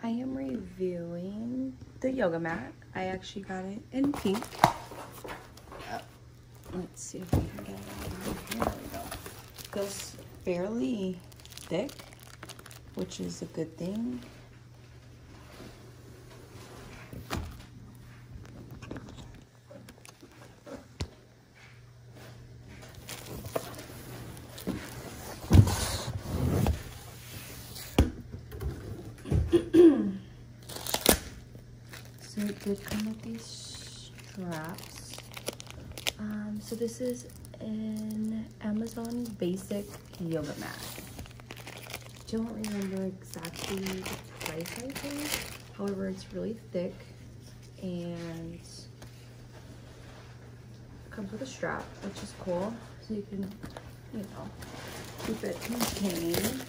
I am reviewing the yoga mat. I actually got it in pink. Let's see if we can get it out of here. There we go. It goes fairly thick, which is a good thing. So it did come with these straps. So this is an Amazon basic yoga mat. Don't remember exactly the price I paid. However, it's really thick and comes with a strap, which is cool. So you can, you know, keep it contained.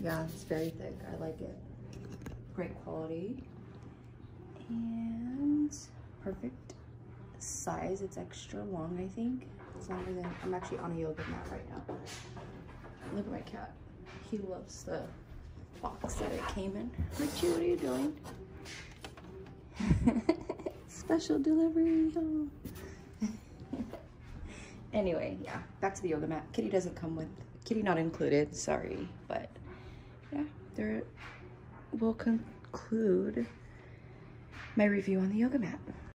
Yeah, it's very thick. I like it. Great quality and perfect size. It's extra long, I think. It's longer than I'm actually on a yoga mat right now. Look at my cat. He loves the box that it came in. Richie, what are you doing? Special delivery. Anyway, yeah, back to the yoga mat. Kitty doesn't come with, kitty not included, sorry, but yeah, there will conclude my review on the yoga mat.